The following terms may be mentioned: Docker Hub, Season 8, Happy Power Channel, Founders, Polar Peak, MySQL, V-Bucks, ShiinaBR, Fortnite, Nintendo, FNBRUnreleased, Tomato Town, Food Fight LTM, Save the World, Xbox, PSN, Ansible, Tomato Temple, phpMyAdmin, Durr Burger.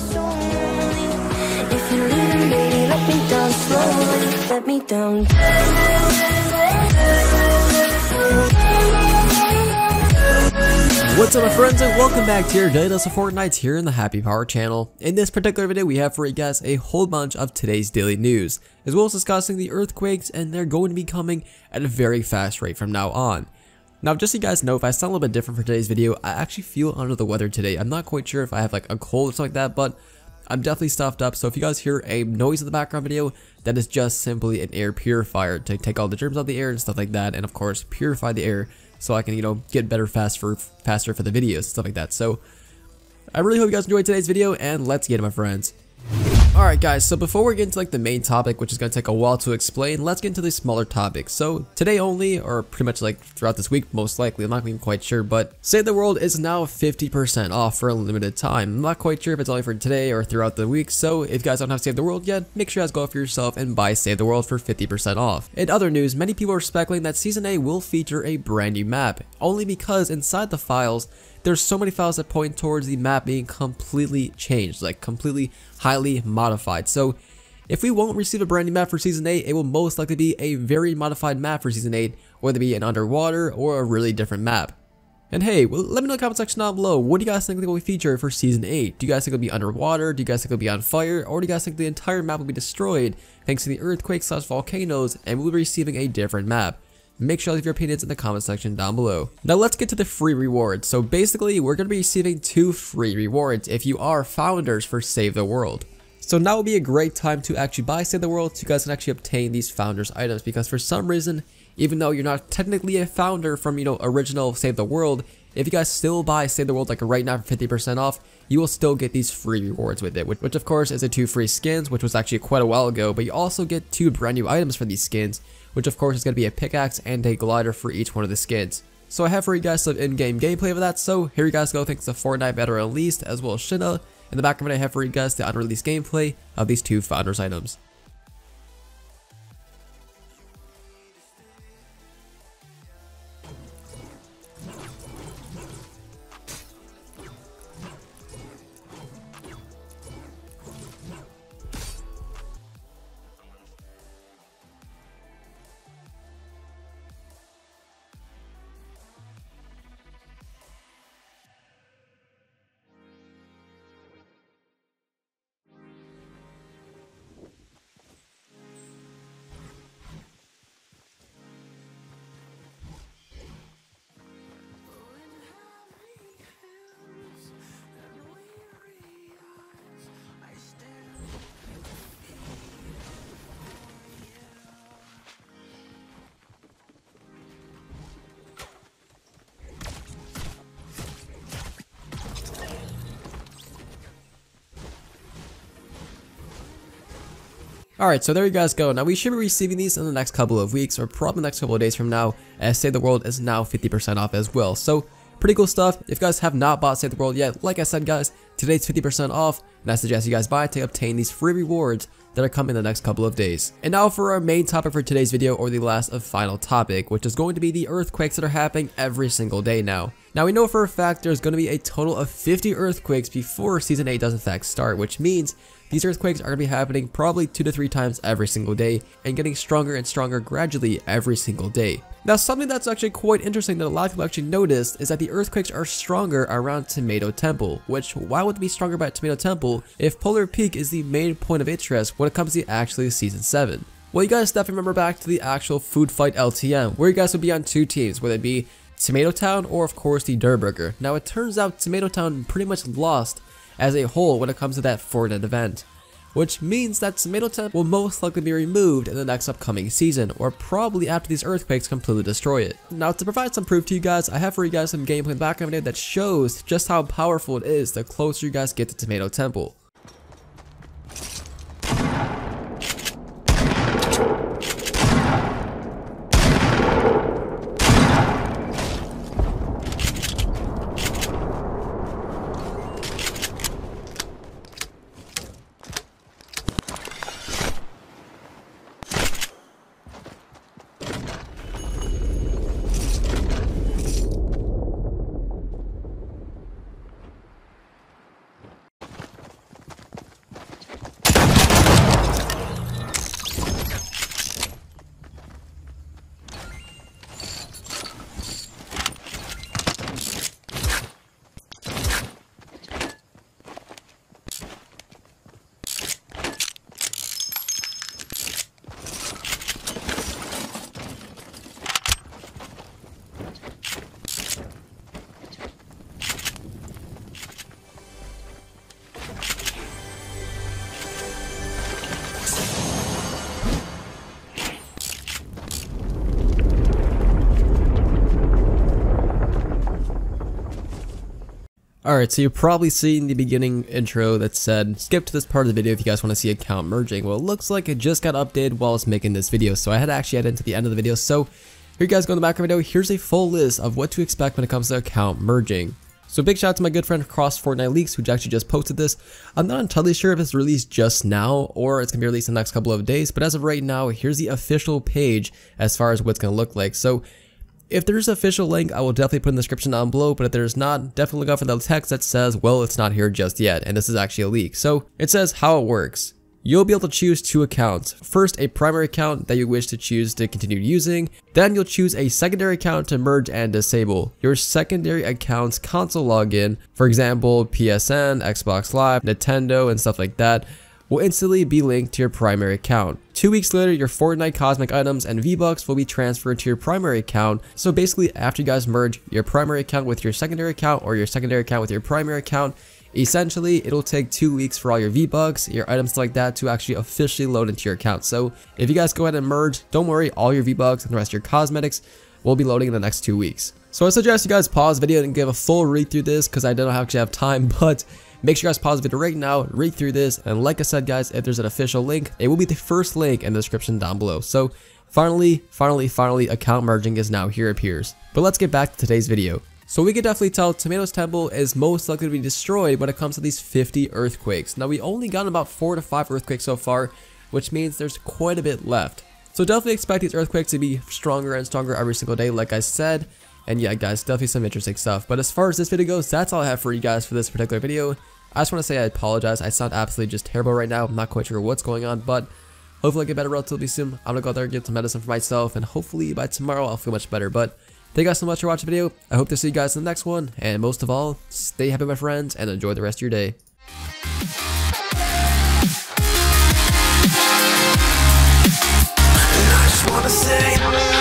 If you leave, baby, let me down slowly, let me down. What's up, my friends, and welcome back to your daily dose of Fortnite here in the Happy Power Channel. In this particular video, we have for you guys a whole bunch of today's daily news, as well as discussing the earthquakes, and they're going to be coming at a very fast rate from now on. Now, just so you guys know, if I sound a little bit different for today's video, I actually feel under the weather today. I'm not quite sure if I have like a cold or something like that, but I'm definitely stuffed up. So if you guys hear a noise in the background video, that is just simply an air purifier to take all the germs out of the air and stuff like that, and of course purify the air so I can, you know, get better faster for the videos and stuff like that. So I really hope you guys enjoyed today's video, and let's get it, my friends. Alright guys, so before we get into like the main topic, which is going to take a while to explain, let's get into the smaller topics. So today only, or pretty much like throughout this week most likely, I'm not even quite sure, but Save the World is now 50% off for a limited time. I'm not quite sure if it's only for today or throughout the week, so if you guys don't have Save the World yet, make sure you guys go out for yourself and buy Save the World for 50% off. In other news, many people are speculating that Season 8 will feature a brand new map, only because inside the files, there's so many files that point towards the map being completely changed, like completely highly modified. So if we won't receive a brand new map for Season 8, it will most likely be a very modified map for Season 8, whether it be an underwater or a really different map. And hey, well, let me know in the comment section down below, what do you guys think will be featured for Season 8? Do you guys think it'll be underwater? Do you guys think it'll be on fire? Or do you guys think the entire map will be destroyed thanks to the earthquakes/volcanoes and we'll be receiving a different map? Make sure to leave your opinions in the comment section down below. Now let's get to the free rewards. So basically, we're going to be receiving 2 free rewards if you are founders for Save the World. So now would be a great time to actually buy Save the World so you guys can actually obtain these founders items, because for some reason, even though you're not technically a founder from, you know, original Save the World, if you guys still buy Save the World like right now for 50% off, you will still get these free rewards with it, which of course is the 2 free skins, which was actually quite a while ago, but you also get 2 brand new items for these skins, which of course is going to be a pickaxe and a glider for each one of the skins. So I have for you guys some in-game gameplay of that, so here you guys go, thanks to FNBRUnreleased as well as Shina. In the background I have for you guys the unreleased gameplay of these 2 founders items. Alright, so there you guys go. Now we should be receiving these in the next couple of weeks, or probably the next couple of days from now, as Save the World is now 50% off as well. So pretty cool stuff. If you guys have not bought Save the World yet, like I said guys, today's 50% off, and I suggest you guys buy it to obtain these free rewards that are coming in the next couple of days. And now for our main topic for today's video, or the last and final topic, which is going to be the earthquakes that are happening every single day now. Now we know for a fact there's going to be a total of 50 earthquakes before Season 8 does in fact start, which means these earthquakes are going to be happening probably 2 to 3 times every single day, and getting stronger and stronger gradually every single day. Now something that's actually quite interesting that a lot of people actually noticed is that the earthquakes are stronger around Tomato Temple, which why would it be stronger about Tomato Temple if Polar Peak is the main point of interest when it comes to actually Season 7? Well, you guys definitely remember back to the actual Food Fight LTM, where you guys would be on 2 teams, whether it be Tomato Town or of course the Durr Burger. Now it turns out Tomato Town pretty much lost as a whole when it comes to that Fortnite event, which means that Tomato Temple will most likely be removed in the next upcoming season, or probably after these earthquakes completely destroy it. Now to provide some proof to you guys, I have for you guys some gameplay in the background video that shows just how powerful it is the closer you guys get to Tomato Temple. Alright, so you probably see in the beginning intro that said, skip to this part of the video if you guys want to see account merging. Well, it looks like it just got updated while I was making this video, so I had to actually add into the end of the video. So, here you guys go in the back of the video, here's a full list of what to expect when it comes to account merging. So big shout out to my good friend across Fortnite Leaks, who actually just posted this. I'm not entirely sure if it's released just now or it's going to be released in the next couple of days, but as of right now, here's the official page as far as what's going to look like. So if there's an official link, I will definitely put in the description down below, but if there's not, definitely look out for the text that says, well, it's not here just yet, and this is actually a leak. So it says how it works. You'll be able to choose two accounts. First, a primary account that you wish to choose to continue using. Then you'll choose a secondary account to merge and disable. Your secondary account's console login, for example, PSN, Xbox Live, Nintendo, and stuff like that, will instantly be linked to your primary account. 2 weeks later, your Fortnite cosmetic items and V-Bucks will be transferred to your primary account. So basically, after you guys merge your primary account with your secondary account or your secondary account with your primary account, essentially, it'll take 2 weeks for all your V-Bucks, your items like that to actually officially load into your account. So if you guys go ahead and merge, don't worry, all your V-Bucks and the rest of your cosmetics will be loading in the next 2 weeks. So I suggest you guys pause the video and give a full read through this because I don't actually have time, but make sure you guys pause the video right now, read through this, and like I said guys, if there's an official link, it will be the first link in the description down below. So finally, account merging is now here, it appears. But let's get back to today's video. So we can definitely tell Tomato Temple is most likely to be destroyed when it comes to these 50 earthquakes. Now we only got about 4 to 5 earthquakes so far, which means there's quite a bit left. So definitely expect these earthquakes to be stronger and stronger every single day like I said. And yeah guys, definitely some interesting stuff. But as far as this video goes, that's all I have for you guys for this particular video. I just want to say I apologize, I sound absolutely just terrible right now, I'm not quite sure what's going on, but hopefully I get better relatively soon. I'm gonna go out there and get some medicine for myself, and hopefully by tomorrow I'll feel much better. But thank you guys so much for watching the video, I hope to see you guys in the next one, and most of all, stay happy my friends, and enjoy the rest of your day. I just wanna say